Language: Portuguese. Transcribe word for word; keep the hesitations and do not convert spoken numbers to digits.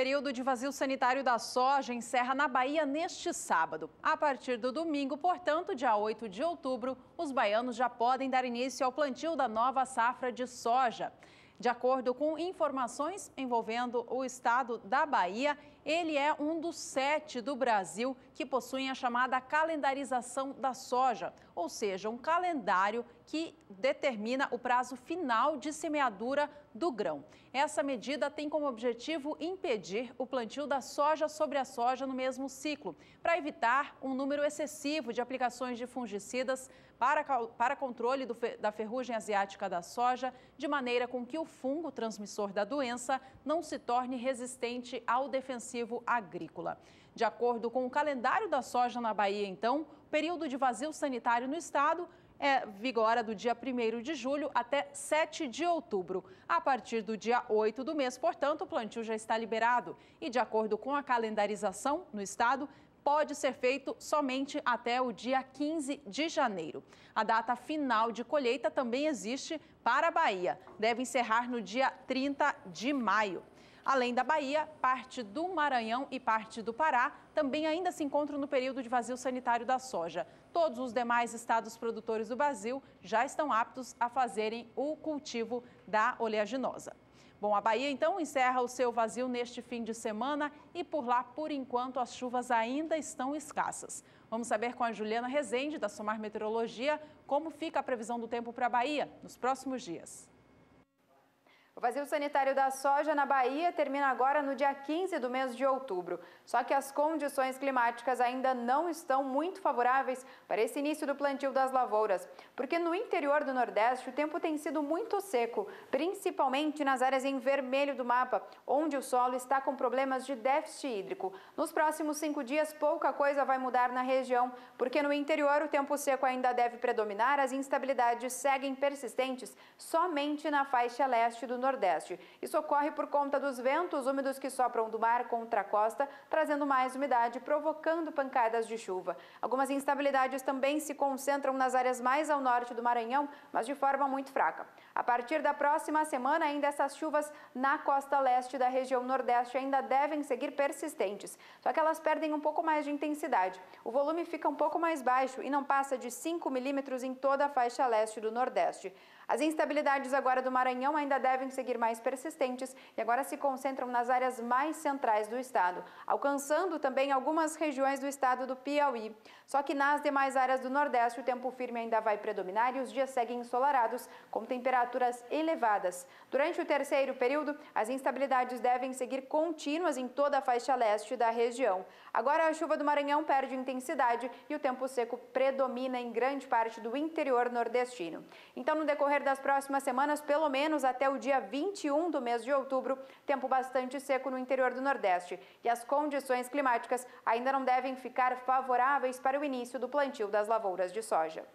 período de vazio sanitário da soja encerra na Bahia neste sábado. A partir do domingo, portanto, dia oito de outubro, os baianos já podem dar início ao plantio da nova safra de soja. De acordo com informações envolvendo o estado da Bahia, ele é um dos sete do Brasil que possuem a chamada calendarização da soja, ou seja, um calendário que determina o prazo final de semeadura do grão. Essa medida tem como objetivo impedir o plantio da soja sobre a soja no mesmo ciclo, para evitar um número excessivo de aplicações de fungicidas para, para controle do, da ferrugem asiática da soja, de maneira com que o fungo transmissor da doença não se torne resistente ao defensivo agrícola. De acordo com o calendário da soja na Bahia, então, o período de vazio sanitário no estado é, vigora do dia primeiro de julho até sete de outubro. A partir do dia oito do mês, portanto, o plantio já está liberado. E de acordo com a calendarização no estado, pode ser feito somente até o dia quinze de janeiro. A data final de colheita também existe para a Bahia. Deve encerrar no dia trinta de maio. Além da Bahia, parte do Maranhão e parte do Pará também ainda se encontram no período de vazio sanitário da soja. Todos os demais estados produtores do Brasil já estão aptos a fazerem o cultivo da oleaginosa. Bom, a Bahia então encerra o seu vazio neste fim de semana e por lá, por enquanto, as chuvas ainda estão escassas. Vamos saber com a Juliana Resende, da Somar Meteorologia, como fica a previsão do tempo para a Bahia nos próximos dias. O vazio sanitário da soja na Bahia termina agora no dia quinze do mês de outubro. Só que as condições climáticas ainda não estão muito favoráveis para esse início do plantio das lavouras, porque no interior do Nordeste o tempo tem sido muito seco, principalmente nas áreas em vermelho do mapa, onde o solo está com problemas de déficit hídrico. Nos próximos cinco dias pouca coisa vai mudar na região, porque no interior o tempo seco ainda deve predominar, as instabilidades seguem persistentes somente na faixa leste do Nordeste. Nordeste. Isso ocorre por conta dos ventos úmidos que sopram do mar contra a costa, trazendo mais umidade, provocando pancadas de chuva. Algumas instabilidades também se concentram nas áreas mais ao norte do Maranhão, mas de forma muito fraca. A partir da próxima semana, ainda essas chuvas na costa leste da região Nordeste ainda devem seguir persistentes, só que elas perdem um pouco mais de intensidade. O volume fica um pouco mais baixo e não passa de cinco milímetros em toda a faixa leste do Nordeste. As instabilidades agora do Maranhão ainda devem seguir mais persistentes e agora se concentram nas áreas mais centrais do estado, alcançando também algumas regiões do estado do Piauí. Só que nas demais áreas do Nordeste o tempo firme ainda vai predominar e os dias seguem ensolarados, com temperaturas elevadas. Durante o terceiro período, as instabilidades devem seguir contínuas em toda a faixa leste da região. Agora a chuva do Maranhão perde intensidade e o tempo seco predomina em grande parte do interior nordestino. Então, no decorrer das próximas semanas, pelo menos até o dia vinte e um do mês de outubro, tempo bastante seco no interior do Nordeste. E as condições climáticas ainda não devem ficar favoráveis para o início do plantio das lavouras de soja.